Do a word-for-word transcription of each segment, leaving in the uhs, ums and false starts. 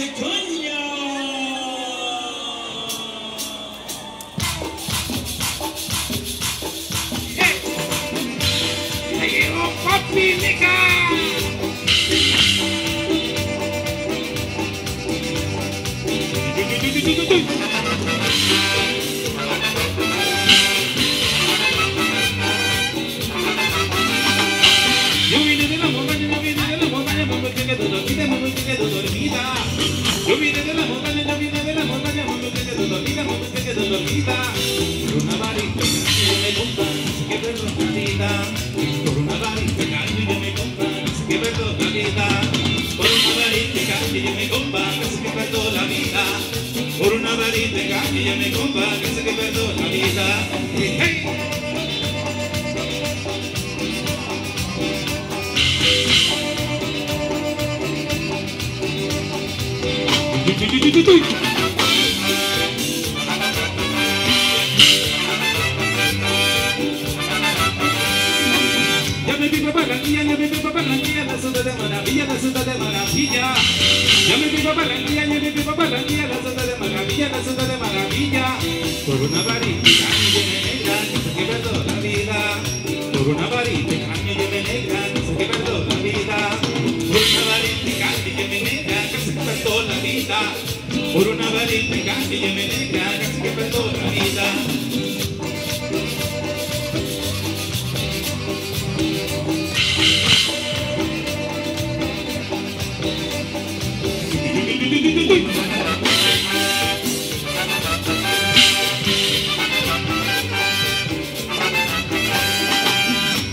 de caña. ¡Eh! ¡Llegó papi, mica! Yo vine de la montaña, yo vine de la montaña, cuando te quedo dormida, cuando te quedo dormida. Por una varita de caña me compran, que perro calida. Por una varita de caña me compran, que perro calida. Por una varita de caña me compran, que perdo la vida. Por una varita de caña me compran, que perdo la vida. ¡Hey! Ya me vi papá Ranguilla, ya me vi papá Ranguilla, la sota de maravilla, la sota de maravilla. Ya me vi papá Ranguilla, ya me vi papá Ranguilla, la sota de maravilla, la sota de maravilla. Por una varita de caña yo me negra, no sé qué perdo la vida. Por una varita de caña yo me negra, no sé qué perdo la vida. Por una varita de caña yo me negra, no sé qué perdo la vida. Por una varita de caña yo me negra, casi que perdo la vida.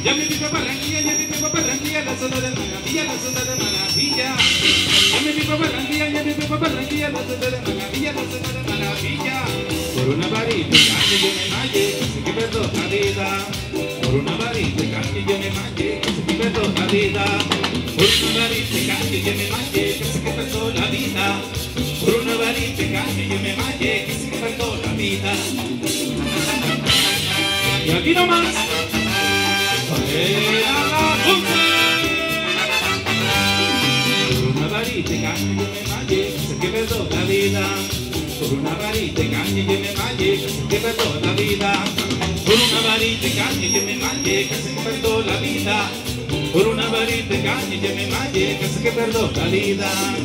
Ya me pico Barranquilla, ya me pico Barranquilla, la zona de maravilla, la zona de maravilla. Ya me pico Barranquilla, ya me pico Barranquilla, la zona de maravilla, la zona de maravilla. Por una varita de caña yo me malle, casi que perdo la vida. Por una varita de caña yo me malle, casi que perdo la vida. Por una varita de caña yo me malle, casi que perdo la vida. Por una varita de caña yo me malle, casi que perdo la vida. Y aquí nomás. ¡Era la punta! Por una varita de caña yo me malle, casi que perdo la vida. Por una varita de caña yo me malle, casi que perdo la vida. Por una varita de caña yo me malle, casi que perdo la vida. Por una varita de caña yo me malle, casi que perdo la vida.